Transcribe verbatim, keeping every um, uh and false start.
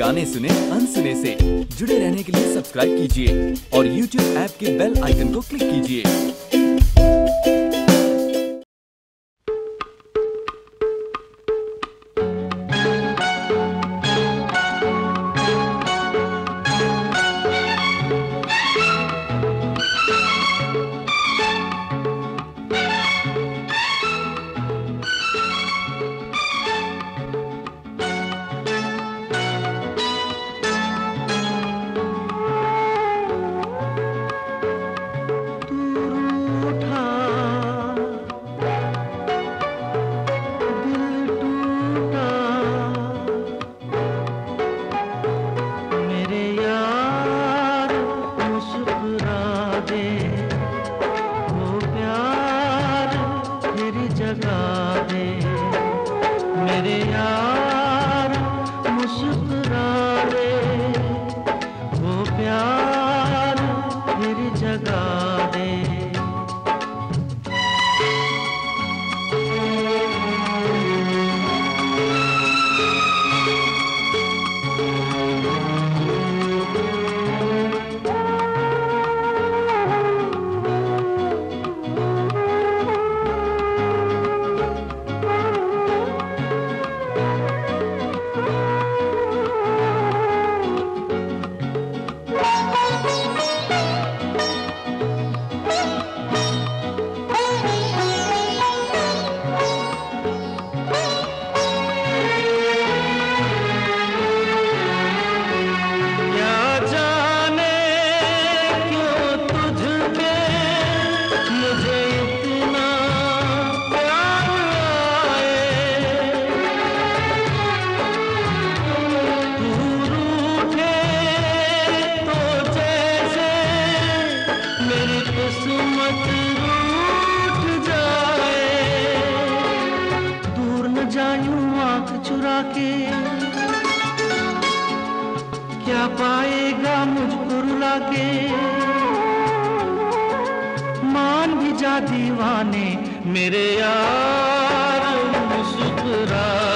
गाने सुने अनसुने से जुड़े रहने के लिए सब्सक्राइब कीजिए और यूट्यूब ऐप के बेल आइकन को क्लिक कीजिए। दीवाने मेरे यार मुस्कुरा।